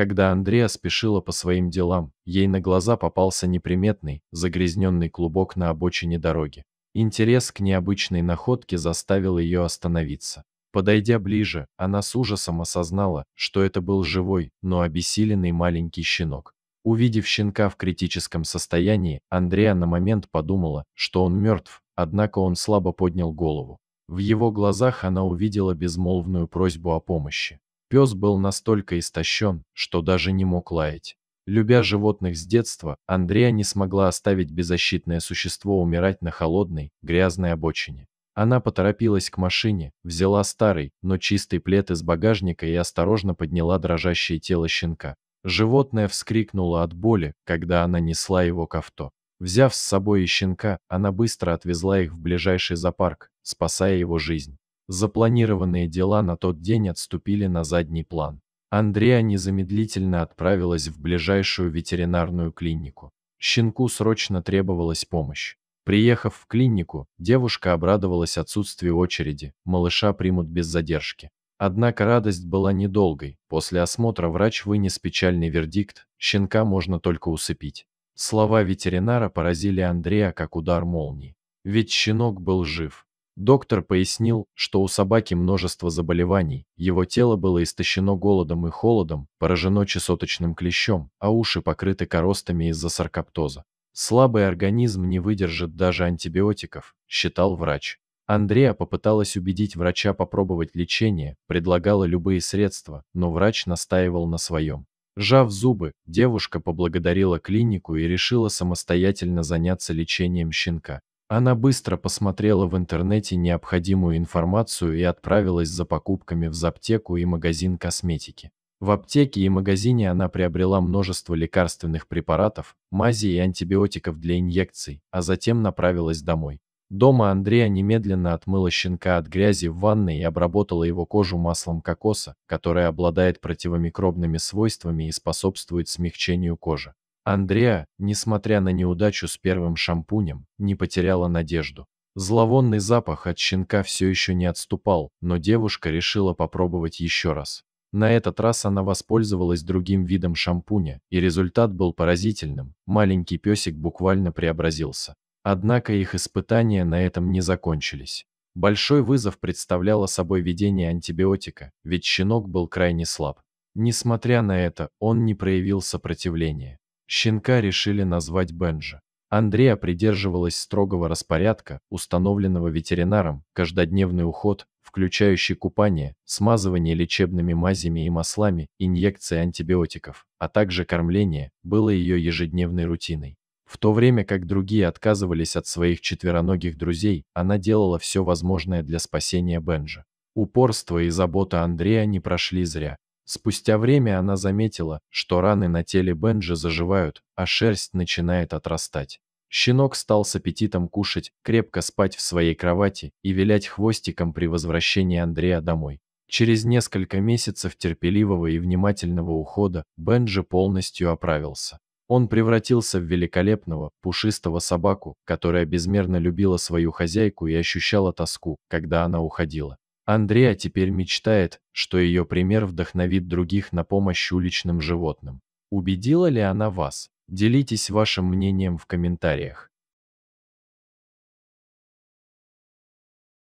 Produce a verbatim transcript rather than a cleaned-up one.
Когда Андреа спешила по своим делам, ей на глаза попался неприметный, загрязненный клубок на обочине дороги. Интерес к необычной находке заставил ее остановиться. Подойдя ближе, она с ужасом осознала, что это был живой, но обессиленный маленький щенок. Увидев щенка в критическом состоянии, Андреа на момент подумала, что он мертв, однако он слабо поднял голову. В его глазах она увидела безмолвную просьбу о помощи. Пес был настолько истощен, что даже не мог лаять. Любя животных с детства, Андреа не смогла оставить беззащитное существо умирать на холодной, грязной обочине. Она поторопилась к машине, взяла старый, но чистый плед из багажника и осторожно подняла дрожащее тело щенка. Животное вскрикнуло от боли, когда она несла его к авто. Взяв с собой и щенка, она быстро отвезла их в ближайший зоопарк, спасая его жизнь. Запланированные дела на тот день отступили на задний план. Андреа незамедлительно отправилась в ближайшую ветеринарную клинику. Щенку срочно требовалась помощь. Приехав в клинику, девушка обрадовалась отсутствию очереди, малыша примут без задержки. Однако радость была недолгой, после осмотра врач вынес печальный вердикт: щенка можно только усыпить. Слова ветеринара поразили Андрея как удар молнии. Ведь щенок был жив. Доктор пояснил, что у собаки множество заболеваний, его тело было истощено голодом и холодом, поражено чесоточным клещом, а уши покрыты коростами из-за саркоптоза. Слабый организм не выдержит даже антибиотиков, считал врач. Андреа попыталась убедить врача попробовать лечение, предлагала любые средства, но врач настаивал на своем. Сжав зубы, девушка поблагодарила клинику и решила самостоятельно заняться лечением щенка. Она быстро посмотрела в интернете необходимую информацию и отправилась за покупками в зоопаку и магазин косметики. В аптеке и магазине она приобрела множество лекарственных препаратов, мазей и антибиотиков для инъекций, а затем направилась домой. Дома Андреа немедленно отмыла щенка от грязи в ванной и обработала его кожу маслом кокоса, которое обладает противомикробными свойствами и способствует смягчению кожи. Андреа, несмотря на неудачу с первым шампунем, не потеряла надежду. Зловонный запах от щенка все еще не отступал, но девушка решила попробовать еще раз. На этот раз она воспользовалась другим видом шампуня, и результат был поразительным, маленький песик буквально преобразился. Однако их испытания на этом не закончились. Большой вызов представляло собой введение антибиотика, ведь щенок был крайне слаб. Несмотря на это, он не проявил сопротивления. Щенка решили назвать Бенджа. Андреа придерживалась строгого распорядка, установленного ветеринаром: каждодневный уход, включающий купание, смазывание лечебными мазями и маслами, инъекции антибиотиков, а также кормление, было ее ежедневной рутиной. В то время как другие отказывались от своих четвероногих друзей, она делала все возможное для спасения Бенджа. Упорство и забота Андрея не прошли зря. Спустя время она заметила, что раны на теле Бенджи заживают, а шерсть начинает отрастать. Щенок стал с аппетитом кушать, крепко спать в своей кровати и вилять хвостиком при возвращении Андрея домой. Через несколько месяцев терпеливого и внимательного ухода Бенджи полностью оправился. Он превратился в великолепного, пушистого собаку, которая безмерно любила свою хозяйку и ощущала тоску, когда она уходила. Андреа теперь мечтает, что ее пример вдохновит других на помощь уличным животным. Убедила ли она вас? Делитесь вашим мнением в комментариях.